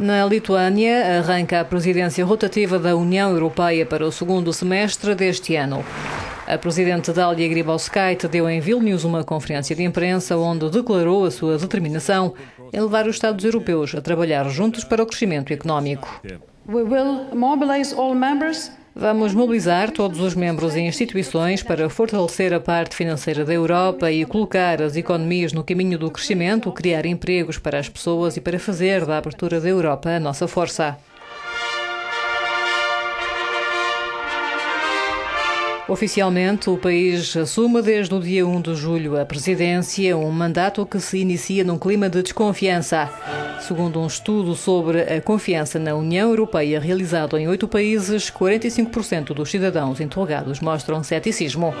Na Lituânia, arranca a presidência rotativa da União Europeia para o segundo semestre deste ano. A presidente Dalia Grybauskaitė deu em Vilnius uma conferência de imprensa onde declarou a sua determinação em levar os Estados europeus a trabalhar juntos para o crescimento económico. Vamos mobilizar todos os membros e instituições para fortalecer a parte financeira da Europa e colocar as economias no caminho do crescimento, criar empregos para as pessoas e para fazer da abertura da Europa a nossa força. Oficialmente, o país assume desde o dia 1 de julho a presidência, um mandato que se inicia num clima de desconfiança. Segundo um estudo sobre a confiança na União Europeia realizado em 8 países, 45% dos cidadãos interrogados mostram ceticismo.